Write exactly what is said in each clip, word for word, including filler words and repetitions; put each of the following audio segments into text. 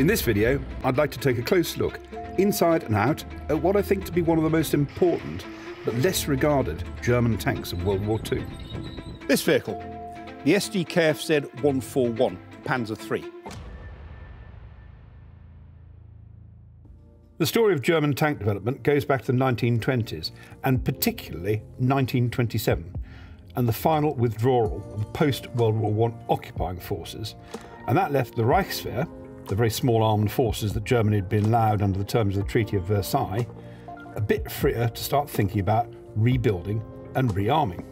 In this video, I'd like to take a close look, inside and out, at what I think to be one of the most important, but less regarded, German tanks of World War Two. This vehicle, the S D K F Z one forty-one Panzer three. The story of German tank development goes back to the nineteen twenties, and particularly nineteen twenty-seven, and the final withdrawal of the post-World War One occupying forces, and that left the Reichswehr, the very small armed forces that Germany had been allowed under the terms of the Treaty of Versailles, a bit freer to start thinking about rebuilding and rearming.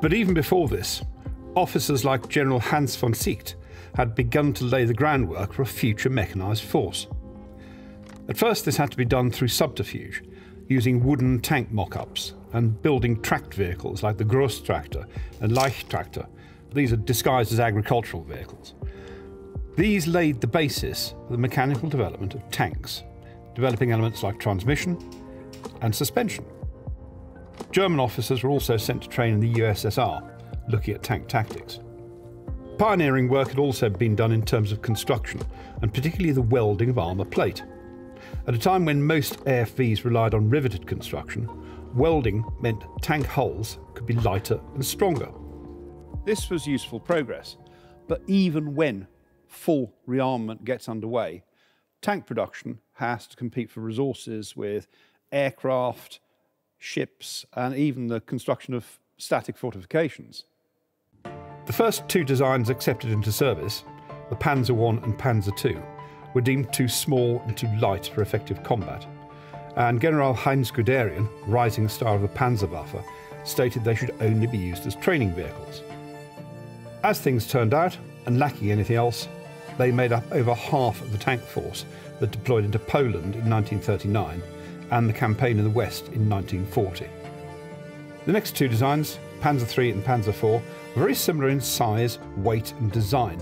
But even before this, officers like General Hans von Seeckt had begun to lay the groundwork for a future mechanised force. At first this had to be done through subterfuge, using wooden tank mock-ups and building tracked vehicles like the Gross Traktor and Leicht Traktor. These are disguised as agricultural vehicles. These laid the basis for the mechanical development of tanks, developing elements like transmission and suspension. German officers were also sent to train in the U S S R, looking at tank tactics. Pioneering work had also been done in terms of construction, and particularly the welding of armour plate. At a time when most A F Vs relied on riveted construction, welding meant tank hulls could be lighter and stronger. This was useful progress, but even when full rearmament gets underway, tank production has to compete for resources with aircraft, ships, and even the construction of static fortifications. The first two designs accepted into service, the Panzer one and Panzer two, were deemed too small and too light for effective combat, and General Heinz Guderian, rising star of the Panzerwaffe, stated they should only be used as training vehicles. As things turned out, and lacking anything else, they made up over half of the tank force that deployed into Poland in nineteen thirty-nine and the campaign in the West in nineteen forty. The next two designs, Panzer three and Panzer four, were very similar in size, weight and design,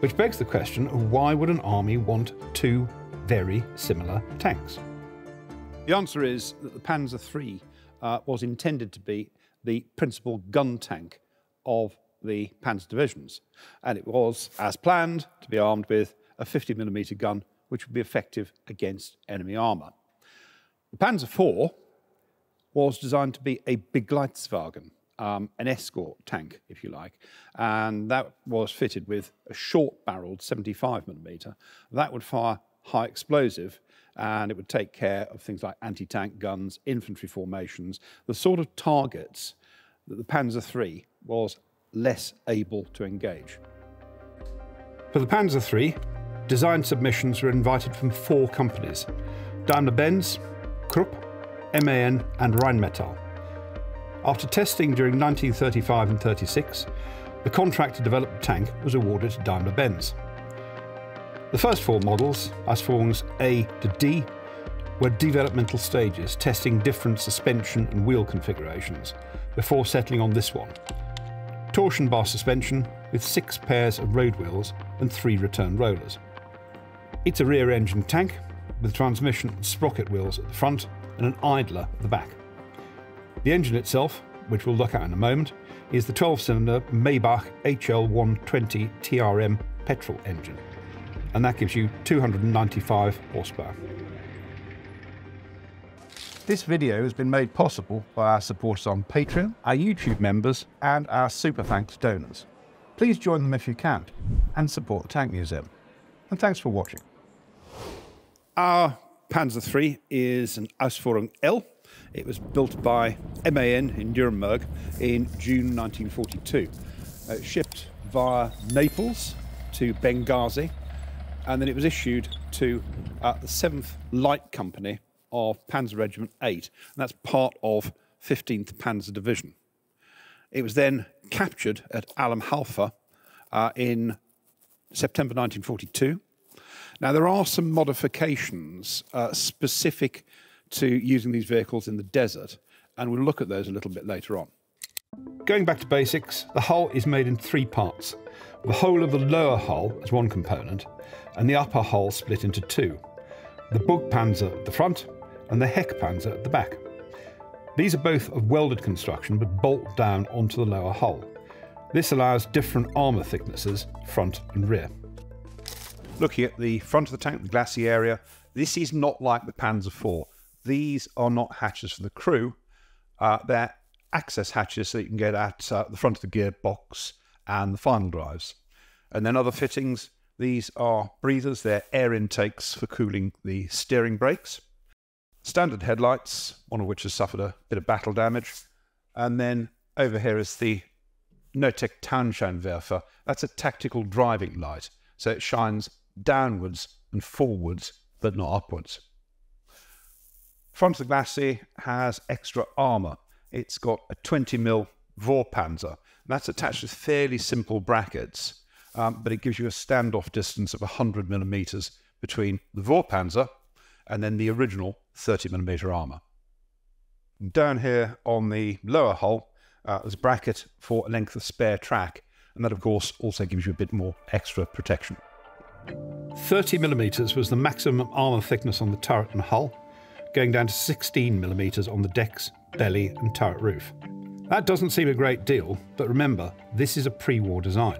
which begs the question of why would an army want two very similar tanks? The answer is that the Panzer three uh, was intended to be the principal gun tank of the Panzer divisions, and it was, as planned, to be armed with a fifty millimeter gun which would be effective against enemy armour. The Panzer four was designed to be a Begleitswagen, um, an escort tank, if you like, and that was fitted with a short-barreled seventy-five millimeter. That would fire high explosive, and it would take care of things like anti-tank guns, infantry formations, the sort of targets that the Panzer three was less able to engage. For the Panzer three, design submissions were invited from four companies: Daimler-Benz, Krupp, MAN and Rheinmetall. After testing during nineteen thirty-five and thirty-six, the contract to develop the tank was awarded to Daimler-Benz. The first four models, Ausführungs A to D, were developmental stages testing different suspension and wheel configurations before settling on this one. Torsion bar suspension with six pairs of road wheels and three return rollers. It's a rear engine tank with transmission and sprocket wheels at the front and an idler at the back. The engine itself, which we'll look at in a moment, is the twelve cylinder Maybach H L one twenty T R M petrol engine, and that gives you two hundred ninety-five horsepower. This video has been made possible by our supporters on Patreon, our YouTube members and our super thanks donors. Please join them if you can and support the Tank Museum. And thanks for watching. Our Panzer three is an Ausführung L. It was built by MAN in Nuremberg in June nineteen forty-two. It shipped via Naples to Benghazi, and then it was issued to uh, the seventh Light Company of Panzer Regiment eight, and that's part of fifteenth Panzer Division. It was then captured at Alam Halfa uh, in September nineteen forty-two. Now, there are some modifications uh, specific to using these vehicles in the desert, and we'll look at those a little bit later on. Going back to basics, the hull is made in three parts, the whole of the lower hull as one component, and the upper hull split into two, the Bug Panzer at the front, and the Heck Panzer at the back. These are both of welded construction but bolt down onto the lower hull. This allows different armour thicknesses, front and rear. Looking at the front of the tank, the glacis area, this is not like the Panzer four. These are not hatches for the crew. Uh, they're access hatches so you can get at uh, the front of the gearbox and the final drives. And then other fittings, these are breathers, they're air intakes for cooling the steering brakes. Standard headlights, one of which has suffered a bit of battle damage. And then over here is the Notek Tarnscheinwerfer. That's a tactical driving light, so it shines downwards and forwards, but not upwards. Front of the glacis has extra armour. It's got a twenty mil Vorpanzer. That's attached with fairly simple brackets, um, but it gives you a standoff distance of one hundred millimetres between the Vorpanzer and then the original thirty millimetre armour. Down here on the lower hull, uh, there's a bracket for a length of spare track, and that of course also gives you a bit more extra protection. thirty millimetres was the maximum armour thickness on the turret and hull, going down to sixteen millimetres on the decks, belly and turret roof. That doesn't seem a great deal, but remember, this is a pre-war design.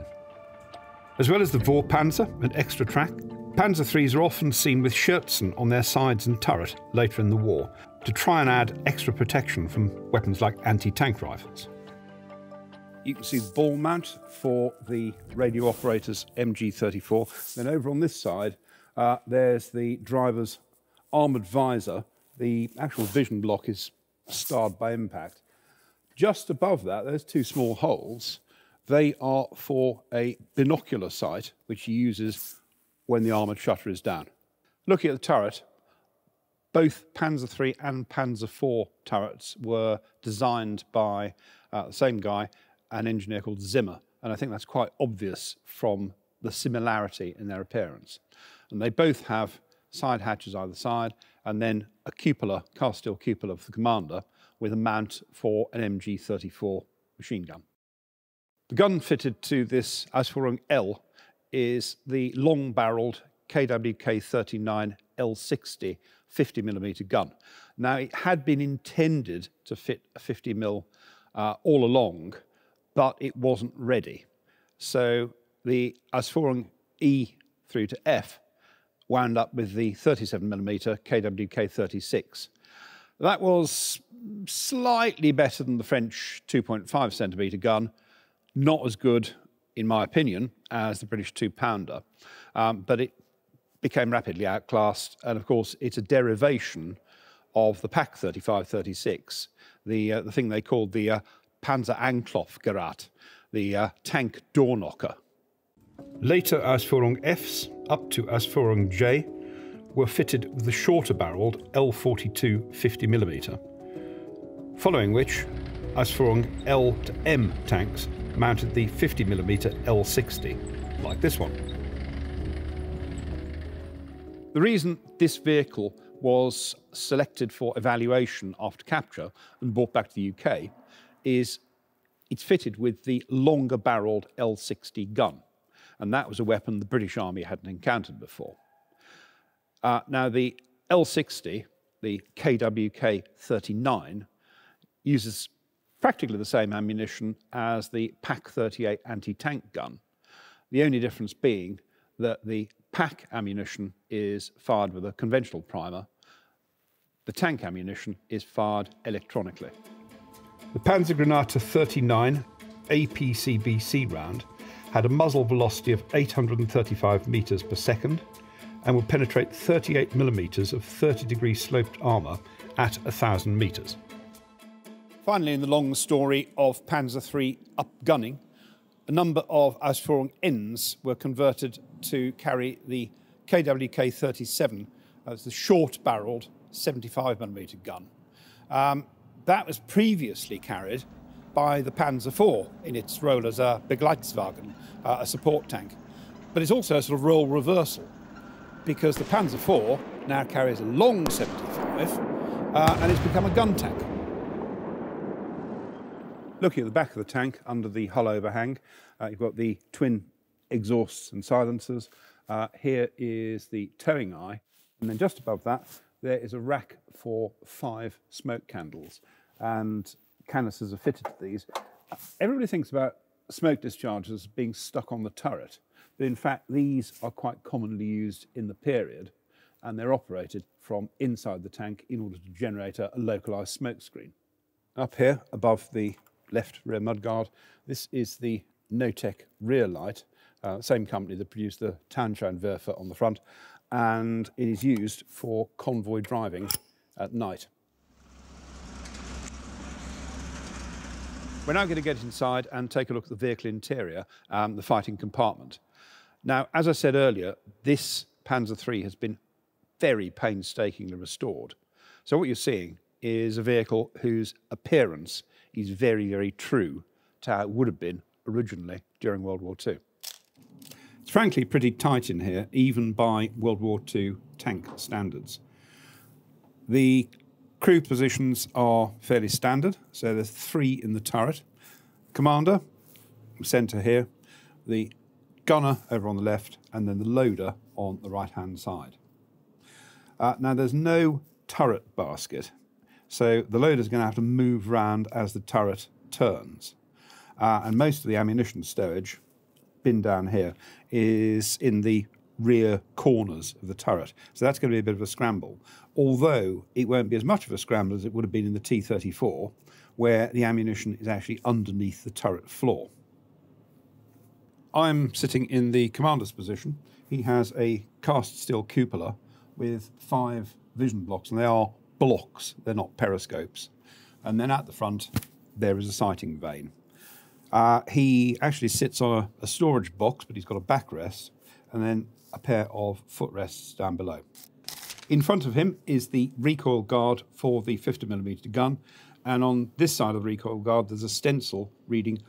As well as the Vorpanzer and extra track, Panzer threes are often seen with Schürzen on their sides and turret later in the war, to try and add extra protection from weapons like anti-tank rifles. You can see the ball mount for the radio operator's M G thirty-four. Then over on this side, uh, there's the driver's armoured visor. The actual vision block is starred by impact. Just above that, there's two small holes. They are for a binocular sight, which he uses when the armoured shutter is down. Looking at the turret, both Panzer three and Panzer four turrets were designed by uh, the same guy, an engineer called Zimmer, and I think that's quite obvious from the similarity in their appearance. And they both have side hatches either side, and then a cupola, cast steel cupola for the commander, with a mount for an M G thirty-four machine gun. The gun fitted to this Ausführung L is the long-barreled K W K thirty-nine L sixty fifty millimetre gun. Now, it had been intended to fit a fifty mil uh, all along, but it wasn't ready. So the Ausführung E through to F wound up with the thirty-seven millimetre K W K thirty-six. That was slightly better than the French two point five centimetre gun, not as good, in my opinion, as the British two-pounder, um, but it became rapidly outclassed, and of course it's a derivation of the Pack thirty-five thirty-six, the, uh, the thing they called the uh, Panzer Anglaufgerät, the uh, tank door knocker. Later Ausführung Fs up to Ausführung J were fitted with the shorter barreled L forty-two fifty millimetre, following which Ausführung L to M tanks mounted the fifty millimetre L sixty, like this one. The reason this vehicle was selected for evaluation after capture and brought back to the U K is it's fitted with the longer barreled L sixty gun, and that was a weapon the British Army hadn't encountered before. Uh, now the L sixty, the K W K thirty-nine, uses practically the same ammunition as the Pack thirty-eight anti-tank gun, the only difference being that the Pack ammunition is fired with a conventional primer, the tank ammunition is fired electronically. The Panzergranate thirty-nine A P C B C round had a muzzle velocity of eight hundred thirty-five metres per second and would penetrate thirty-eight millimetres of thirty degree sloped armour at one thousand metres. Finally, in the long story of Panzer three upgunning, a number of Ausführung Ns were converted to carry the K W K thirty-seven as the short-barreled seventy-five millimetre gun. Um, that was previously carried by the Panzer four in its role as a Begleitswagen, uh, a support tank. But it's also a sort of role reversal, because the Panzer four now carries a long seventy-five uh, and it's become a gun tank. Looking at the back of the tank under the hull overhang, uh, you've got the twin exhausts and silencers. Uh, here is the towing eye, and then just above that there is a rack for five smoke candles, and canisters are fitted to these. Everybody thinks about smoke discharges being stuck on the turret, But in fact, these are quite commonly used in the period, and they're operated from inside the tank in order to generate a, a localised smoke screen. Up here, above the left rear mudguard, this is the Notek rear light, uh, same company that produced the Tarnscheinwerfer on the front, and it is used for convoy driving at night. We're now going to get inside and take a look at the vehicle interior, um, the fighting compartment. Now, as I said earlier, this Panzer three has been very painstakingly restored. So what you're seeing is a vehicle whose appearance is very, very true to how it would have been originally during World War Two. It's frankly pretty tight in here, even by World War Two tank standards. The crew positions are fairly standard, so there's three in the turret. Commander, centre here, the gunner over on the left, and then the loader on the right-hand side. Uh, now, there's no turret basket, so the loader's going to have to move round as the turret turns. Uh, and most of the ammunition stowage, bin down here, is in the rear corners of the turret. So that's going to be a bit of a scramble, although it won't be as much of a scramble as it would have been in the T thirty-four, where the ammunition is actually underneath the turret floor. I'm sitting in the commander's position. He has a cast steel cupola with five vision blocks, and they are blocks, they're not periscopes. And then at the front, there is a sighting vane. Uh, he actually sits on a, a storage box, but he's got a backrest, and then a pair of footrests down below. In front of him is the recoil guard for the fifty millimeter gun, and on this side of the recoil guard there's a stencil reading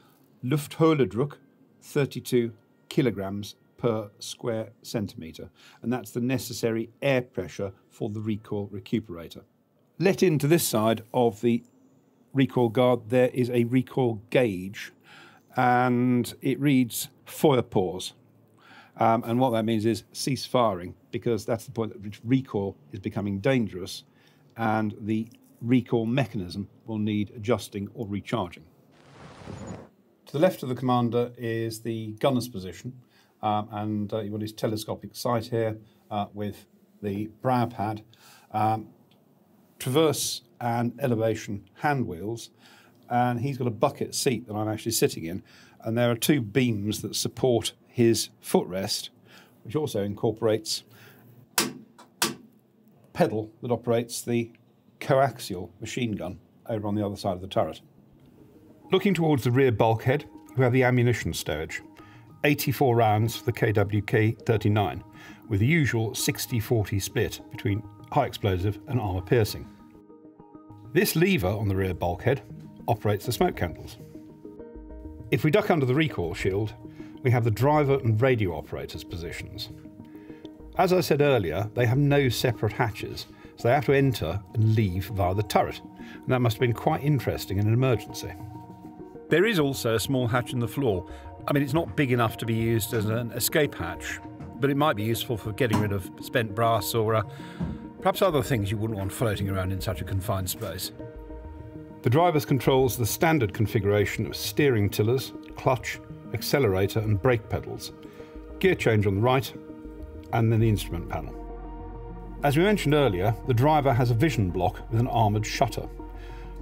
Luftholedruck thirty-two kilograms per square centimetre, and that's the necessary air pressure for the recoil recuperator. Let into this side of the recoil guard there is a recoil gauge, and it reads Feuerpause. Um, and what that means is cease firing, because that's the point at which recoil is becoming dangerous and the recoil mechanism will need adjusting or recharging. To the left of the commander is the gunner's position, um, and uh, you've got his telescopic sight here uh, with the brow pad, um, traverse and elevation hand wheels, and he's got a bucket seat that I'm actually sitting in, and there are two beams that support his footrest, which also incorporates a pedal that operates the coaxial machine gun over on the other side of the turret. Looking towards the rear bulkhead, we have the ammunition stowage. eighty-four rounds for the K W K thirty-nine, with the usual sixty forty split between high explosive and armour piercing. This lever on the rear bulkhead operates the smoke candles. If we duck under the recoil shield, we have the driver and radio operators positions. As I said earlier, they have no separate hatches, so they have to enter and leave via the turret, and that must have been quite interesting in an emergency. There is also a small hatch in the floor. I mean, it's not big enough to be used as an escape hatch, but it might be useful for getting rid of spent brass or uh, perhaps other things you wouldn't want floating around in such a confined space. The driver controls the standard configuration of steering tillers, clutch, accelerator and brake pedals, gear change on the right, and then the instrument panel. As we mentioned earlier, the driver has a vision block with an armoured shutter.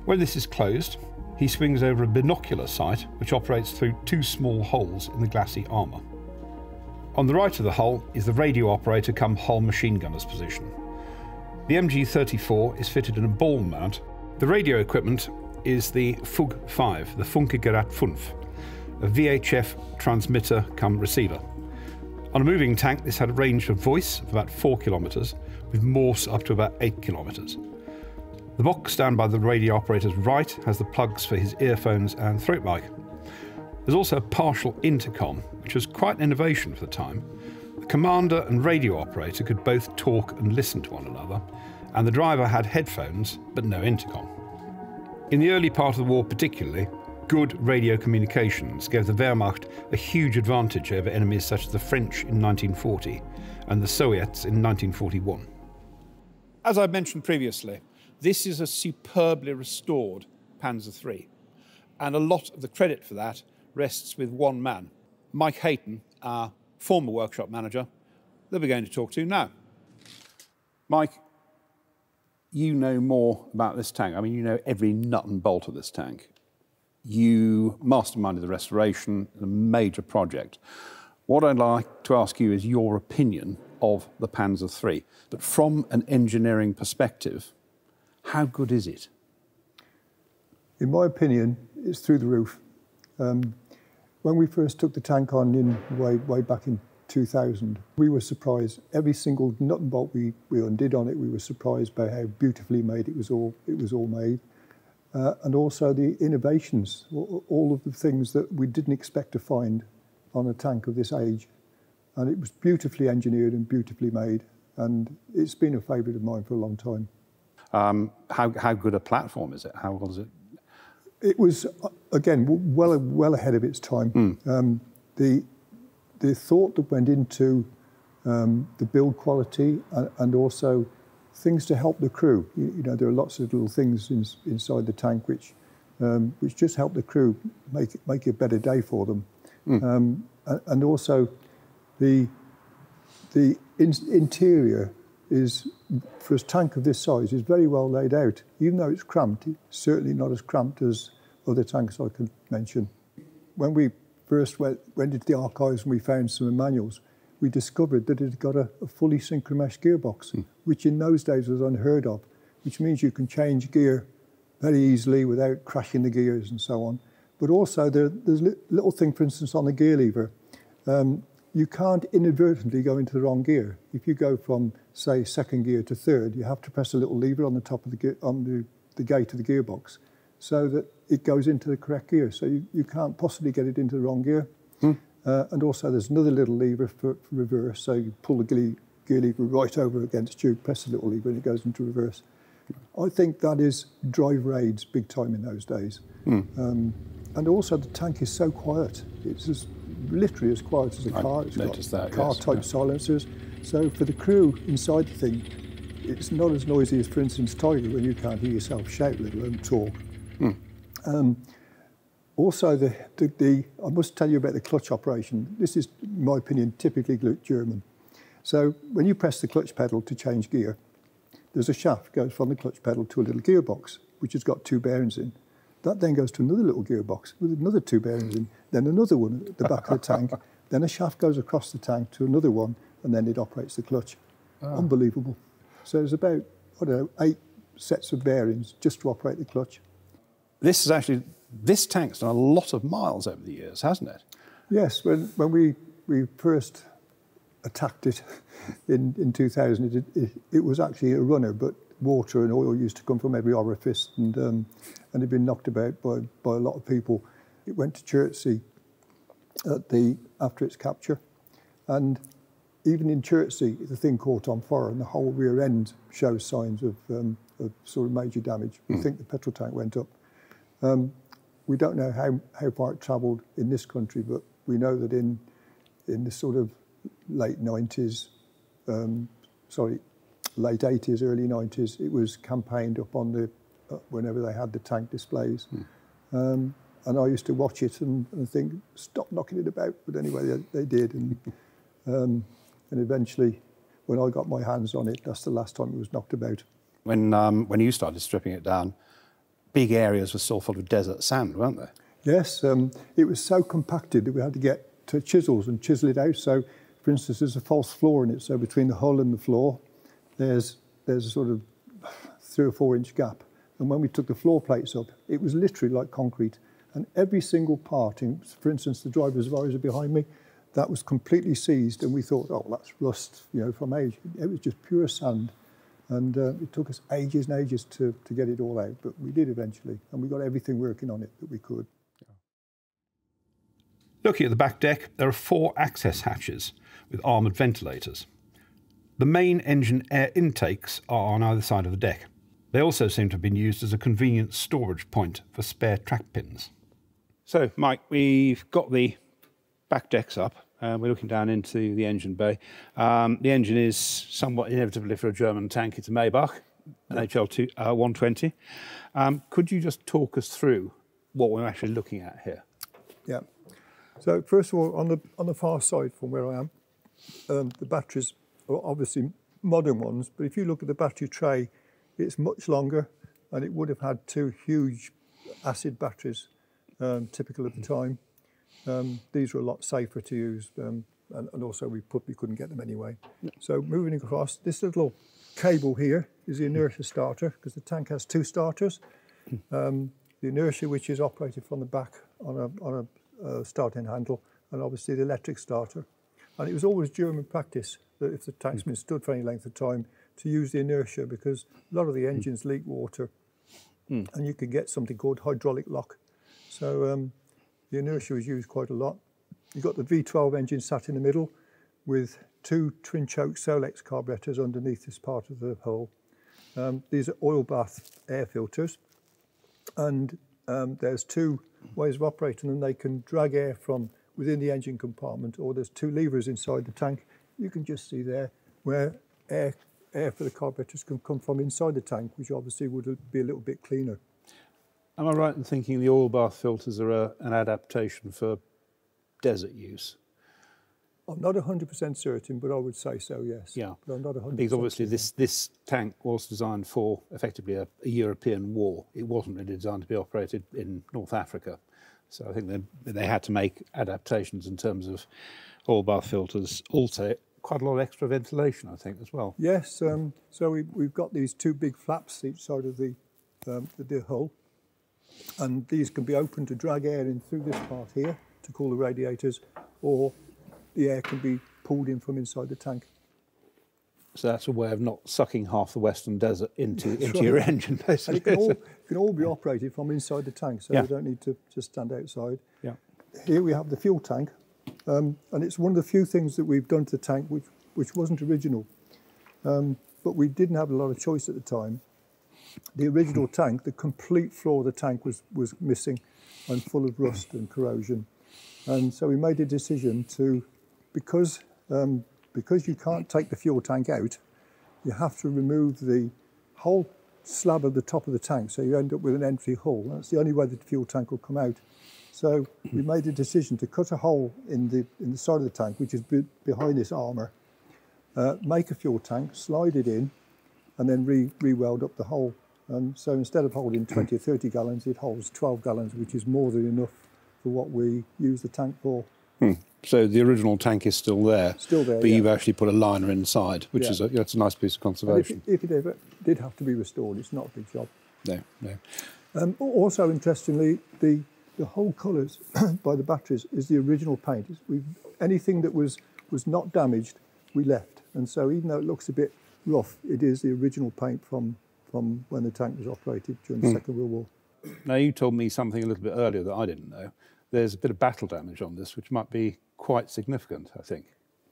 When this is closed, he swings over a binocular sight which operates through two small holes in the glacis armour. On the right of the hull is the radio operator cum hull machine gunner's position. The M G thirty-four is fitted in a ball mount. The radio equipment is the F U G five, the Funkgerät fünf, a V H F transmitter cum receiver. On a moving tank, this had a range of voice of about four kilometres, with Morse up to about eight kilometres. The box down by the radio operator's right has the plugs for his earphones and throat mic. There's also a partial intercom, which was quite an innovation for the time. The commander and radio operator could both talk and listen to one another, and the driver had headphones, but no intercom. In the early part of the war particularly, good radio communications gave the Wehrmacht a huge advantage over enemies such as the French in nineteen forty and the Soviets in nineteen forty-one. As I mentioned previously, this is a superbly restored Panzer three, and a lot of the credit for that rests with one man, Mike Hayton, our former workshop manager that we're going to talk to now. Mike, you know more about this tank. I mean, you know every nut and bolt of this tank. You masterminded the restoration, a major project. What I'd like to ask you is your opinion of the Panzer three. But from an engineering perspective, how good is it? In my opinion, it's through the roof. Um, when we first took the tank on in way, way back in two thousand, we were surprised. Every single nut and bolt we, we undid on it, we were surprised by how beautifully made it was all, it was all made. Uh, and also the innovations, all of the things that we didn't expect to find on a tank of this age. And it was beautifully engineered and beautifully made. And it's been a favourite of mine for a long time. Um, how, how good a platform is it? How well is it? It was, again, well, well ahead of its time. Mm. Um, the, the thought that went into um, the build quality and, and also things to help the crew. You, you know, there are lots of little things in, inside the tank which, um, which just help the crew make, make a better day for them. Mm. Um, and also the, the in interior is, for a tank of this size, is very well laid out. Even though it's cramped, it's certainly not as cramped as other tanks I can mention. When we first went, went into the archives and we found some manuals, we discovered that it had got a, a fully synchromesh gearbox, mm. which in those days was unheard of, which means you can change gear very easily without crashing the gears and so on. But also, there, there's a little thing, for instance, on the gear lever. Um, you can't inadvertently go into the wrong gear. If you go from, say, second gear to third, you have to press a little lever on the top of the gear, on the, the gate of the gearbox so that it goes into the correct gear. So you, you can't possibly get it into the wrong gear. Hmm. Uh, and also, there's another little lever for, for reverse. So you pull the gear, gear lever right over against you, press the little lever, and it goes into reverse. I think that is drive raids big time in those days. Hmm. Um, And also the tank is so quiet. It's as, literally as quiet as a car. It's got car-type silencers. So for the crew inside the thing, it's not as noisy as, for instance, Tiger, when you can't hear yourself shout, let alone talk. Mm. Um, also, the, the, the, I must tell you about the clutch operation. This is, in my opinion, typically German. So when you press the clutch pedal to change gear, there's a shaft that goes from the clutch pedal to a little gearbox, which has got two bearings in. That then goes to another little gearbox with another two bearings in, then another one at the back of the tank, then a shaft goes across the tank to another one, and then it operates the clutch. Oh. Unbelievable. So there's about, I don't know, eight sets of bearings just to operate the clutch. This is actually, this tank's done a lot of miles over the years, hasn't it? Yes, when, when we, we first attacked it in, in two thousand, it, it, it was actually a runner, but water and oil used to come from every orifice, and um, and it'd been knocked about by, by a lot of people. It went to Chertsey at the, after its capture, and even in Chertsey, the thing caught on fire, and the whole rear end shows signs of, um, of sort of major damage. Mm. We think the petrol tank went up. Um, we don't know how, how far it travelled in this country, but we know that in in the sort of late nineties, um, sorry, late eighties, early nineties, it was campaigned up on the, uh, whenever they had the tank displays. Mm. Um, and I used to watch it and, and think, stop knocking it about. But anyway, they, they did. And, um, and eventually, when I got my hands on it, that's the last time it was knocked about. When, um, when you started stripping it down, big areas were still full of desert sand, weren't they? Yes. Um, it was so compacted that we had to get to chisels and chisel it out. So, for instance, there's a false floor in it. So between the hull and the floor, There's, there's a sort of three or four inch gap. And when we took the floor plates up, it was literally like concrete. And every single part, in, for instance, the driver's visor behind me, that was completely seized. And we thought, oh, that's rust, you know, from age. It was just pure sand. And uh, it took us ages and ages to, to get it all out. But we did eventually. And we got everything working on it that we could. Looking at the back deck, there are four access hatches with armoured ventilators. The main engine air intakes are on either side of the deck. They also seem to have been used as a convenient storage point for spare track pins. So, Mike, we've got the back decks up. Uh, we're looking down into the engine bay. Um, the engine is somewhat inevitably for a German tank. It's a Maybach, an H L two, uh, one twenty. Um, could you just talk us through what we're actually looking at here? Yeah. So first of all, on the, on the far side from where I am, um, the batteries are obviously modern ones, but if you look at the battery tray, it's much longer and it would have had two huge acid batteries, um, typical of the time. Um, these were a lot safer to use, um, and, and also we put, we couldn't get them anyway. No. So moving across, this little cable here is the inertia starter, because the tank has two starters. Um, the inertia, which is operated from the back on a, on a uh, starting handle, and obviously the electric starter. And it was always German practice that if the tank's been stood for any length of time, to use the inertia, because a lot of the engines leak water, mm. and you can get something called hydraulic lock. So um, the inertia was used quite a lot. You've got the V twelve engine sat in the middle with two twin-choke Solex carburetors underneath this part of the hull. Um, these are oil bath air filters, and um, there's two ways of operating them. They can drag air from within the engine compartment, or there's two levers inside the tank. You can just see there where air, air for the carburetors can come from inside the tank, which obviously would be a little bit cleaner. Am I right in thinking the oil bath filters are a, an adaptation for desert use? I'm not one hundred percent certain, but I would say so, yes. Yeah, but I'm not one hundred percent because obviously this, this tank was designed for effectively a, a European war. It wasn't really designed to be operated in North Africa. So I think they, they had to make adaptations in terms of oil bath filters, also quite a lot of extra ventilation, I think, as well. Yes, um, so we, we've got these two big flaps each side of the, um, the, the hull, and these can be opened to drag air in through this part here to cool the radiators, or the air can be pulled in from inside the tank. So that's a way of not sucking half the Western Desert into, into right. your engine, basically. And it can all, it can all be operated from inside the tank, so yeah. you don't need to just stand outside. Yeah. Here we have the fuel tank, um, and it's one of the few things that we've done to the tank which, which wasn't original, um, but we didn't have a lot of choice at the time. The original tank, the complete floor of the tank was, was missing and full of rust and corrosion. And so we made a decision to, because um, Because you can't take the fuel tank out, you have to remove the whole slab of the top of the tank, so you end up with an empty hull. That's the only way the fuel tank will come out. So we made a decision to cut a hole in the, in the side of the tank, which is be behind this armour, uh, make a fuel tank, slide it in, and then re re-weld up the hole. And so instead of holding twenty or thirty gallons, it holds twelve gallons, which is more than enough for what we use the tank for. Hmm. So the original tank is still there, still there but yeah. you've actually put a liner inside, which yeah. is a, that's a nice piece of conservation. If it, if it ever did have to be restored, it's not a big job. No, no. Um, also, interestingly, the, the whole colours by the batteries is the original paint. We've, anything that was, was not damaged, we left. And so even though it looks a bit rough, it is the original paint from, from when the tank was operated during the hmm. Second World War. Now, you told me something a little bit earlier that I didn't know. There's a bit of battle damage on this, which might be quite significant, I think.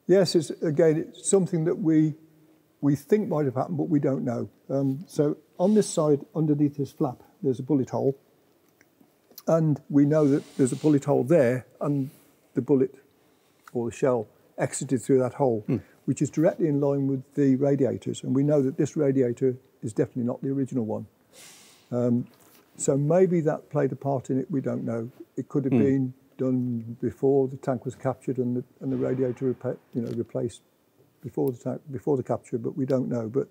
Yes, it's, again, it's something that we, we think might have happened, but we don't know. Um, so on this side, underneath this flap, there's a bullet hole. And we know that there's a bullet hole there, and the bullet or the shell exited through that hole, mm. which is directly in line with the radiators. And we know that this radiator is definitely not the original one. Um, so maybe that played a part in it, we don't know. It could have mm. been done before the tank was captured, and the, and the radiator repa you know, replaced before the, tank, before the capture, but we don't know. But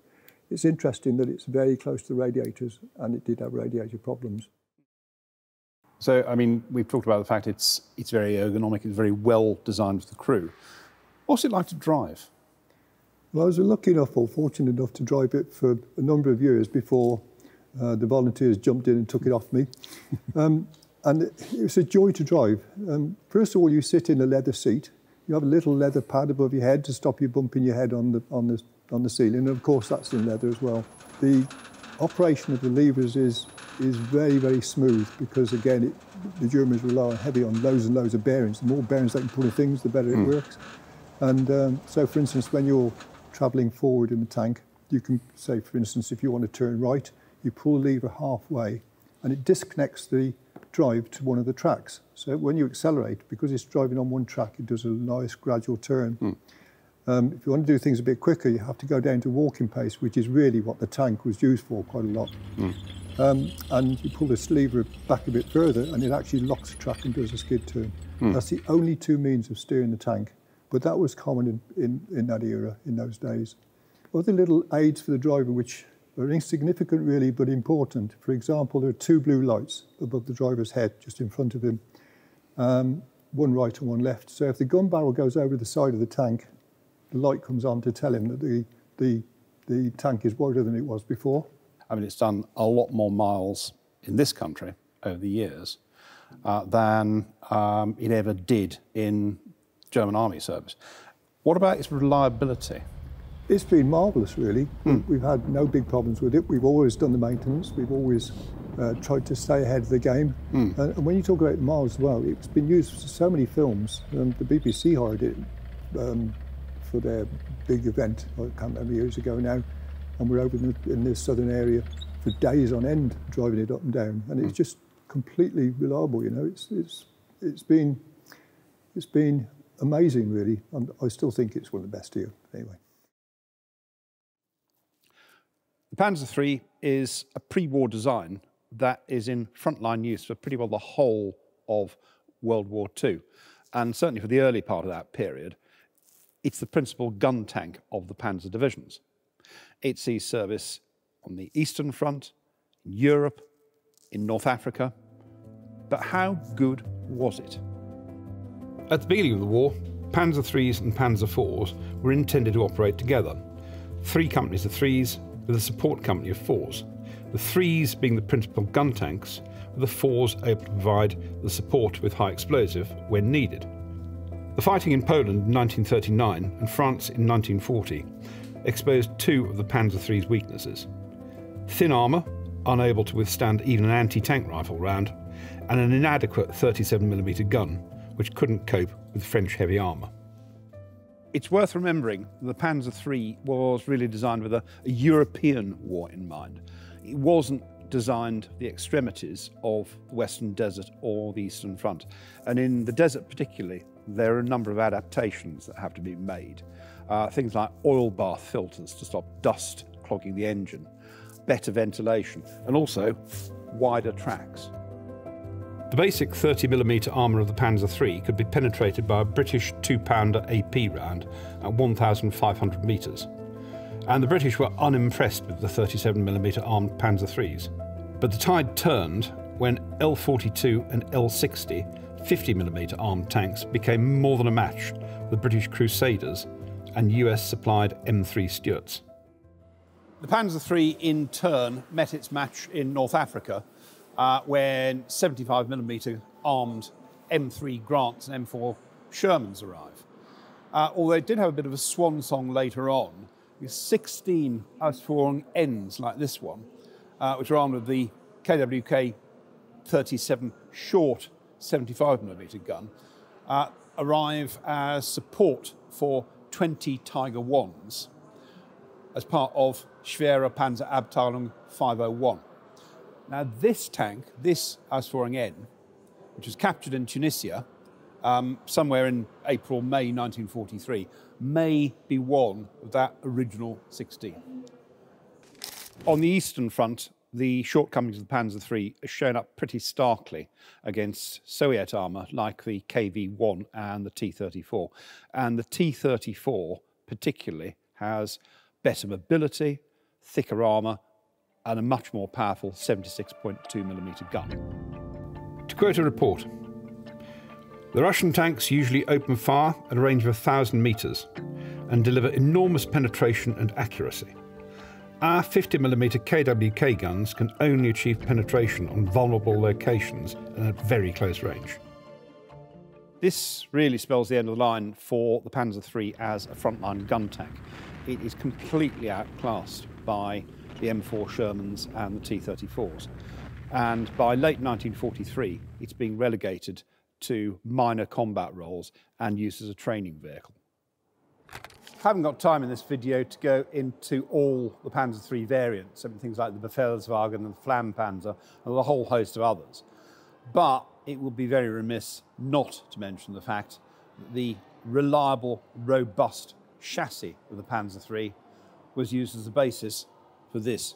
it's interesting that it's very close to the radiators, and it did have radiator problems. So, I mean, we've talked about the fact it's, it's very ergonomic, it's very well designed for the crew. What's it like to drive? Well, I was lucky enough, or fortunate enough, to drive it for a number of years before uh, the volunteers jumped in and took it off me. Um, And it's a joy to drive. Um, first of all, you sit in a leather seat. You have a little leather pad above your head to stop you bumping your head on the, on the, on the ceiling. And of course, that's in leather as well. The operation of the levers is, is very, very smooth because, again, it, the Germans rely heavy on loads and loads of bearings. The more bearings they can pull in things, the better mm. it works. And um, so, for instance, when you're travelling forward in the tank, you can say, for instance, if you want to turn right, you pull the lever halfway and it disconnects the drive to one of the tracks. So when you accelerate, because it's driving on one track, it does a nice gradual turn. Mm. Um, if you want to do things a bit quicker, you have to go down to walking pace, which is really what the tank was used for quite a lot. Mm. Um, and you pull this lever back a bit further and it actually locks the track and does a skid turn. Hmm. That's the only two means of steering the tank. But that was common in, in, in that era, in those days. Other little aids for the driver which are insignificant really but important. For example, there are two blue lights above the driver's head just in front of him. Um, one right and one left. So if the gun barrel goes over the side of the tank, the light comes on to tell him that the, the, the tank is wider than it was before. I mean, it's done a lot more miles in this country over the years uh, than um, it ever did in German Army service. What about its reliability? It's been marvellous, really. Mm. We've had no big problems with it. We've always done the maintenance. We've always uh, tried to stay ahead of the game. Mm. Uh, and when you talk about miles as well, it's been used for so many films. Um, the B B C hired it um, for their big event, I can't remember, years ago now. And we're over in, in this southern area for days on end, driving it up and down. And it's just completely reliable, you know. It's, it's, it's, been, it's been amazing, really. And I still think it's one of the best here, anyway. The Panzer three is a pre-war design that is in frontline use for pretty well the whole of World War Two. And certainly for the early part of that period, it's the principal gun tank of the Panzer divisions. It sees service on the Eastern Front, in Europe, in North Africa. But how good was it? At the beginning of the war, Panzer threes and Panzer fours were intended to operate together. Three companies of threes with a support company of fours. The threes being the principal gun tanks, with the fours able to provide the support with high explosive when needed. The fighting in Poland in nineteen thirty-nine and France in nineteen forty exposed two of the Panzer three's weaknesses. Thin armour, unable to withstand even an anti-tank rifle round, and an inadequate thirty-seven millimeter gun, which couldn't cope with French heavy armour. It's worth remembering that the Panzer three was really designed with a, a European war in mind. It wasn't designed for the extremities of the Western Desert or the Eastern Front. And in the desert particularly, there are a number of adaptations that have to be made. Uh, things like oil bath filters to stop dust clogging the engine, better ventilation, and also wider tracks. The basic thirty millimeter armour of the Panzer three could be penetrated by a British two-pounder A P round at one thousand five hundred metres. And the British were unimpressed with the thirty-seven millimeter armed Panzer threes. But the tide turned when L forty-two and L sixty fifty millimeter armed tanks became more than a match for the British Crusaders and U S-supplied M three Stuarts. The Panzer three, in turn, met its match in North Africa, uh, when seventy-five millimeter armed M three Grants and M four Shermans arrive. Uh, although it did have a bit of a swan song later on, with sixteen Ausführung Ns like this one, uh, which are armed with the K W K thirty-seven short seventy-five millimeter gun, uh, arrive as support for twenty Tiger ones as part of Schwere Panzerabteilung five oh one. Now this tank, this Ausführung N, which was captured in Tunisia um, somewhere in April, May nineteen forty-three, may be one of that original sixteen. On the Eastern Front, the shortcomings of the Panzer three are shown up pretty starkly against Soviet armour like the K V one and the T thirty-four. And the T thirty-four particularly has better mobility, thicker armour and a much more powerful seventy-six point two millimeter gun. To quote a report, the Russian tanks usually open fire at a range of one thousand metres and deliver enormous penetration and accuracy. Our fifty millimeter K W K guns can only achieve penetration on vulnerable locations and at very close range. This really spells the end of the line for the Panzer three as a frontline gun tank. It is completely outclassed by the M four Shermans and the T thirty-fours. And by late nineteen forty-three, it's being relegated to minor combat roles and used as a training vehicle. I haven't got time in this video to go into all the Panzer three variants, I mean, things like the Befehlswagen and the Flampanzer and a whole host of others. But it would be very remiss not to mention the fact that the reliable, robust chassis of the Panzer three was used as the basis for this,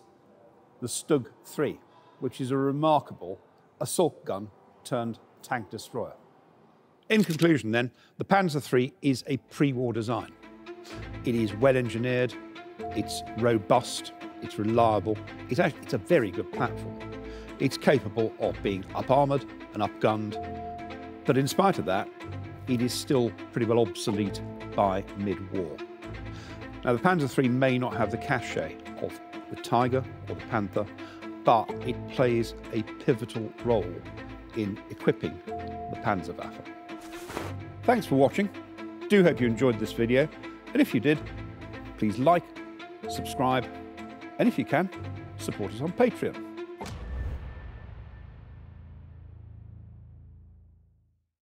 the Stug three, which is a remarkable assault gun turned tank destroyer. In conclusion then, the Panzer three is a pre-war design. It is well engineered, it's robust, it's reliable, it's, actually, it's a very good platform. It's capable of being up-armoured and up-gunned, but in spite of that, it is still pretty well obsolete by mid-war. Now, the Panzer three may not have the cachet of the Tiger or the Panther, but it plays a pivotal role in equipping the Panzerwaffe. Thanks for watching. Do hope you enjoyed this video, and if you did, please like, subscribe, and if you can, support us on Patreon.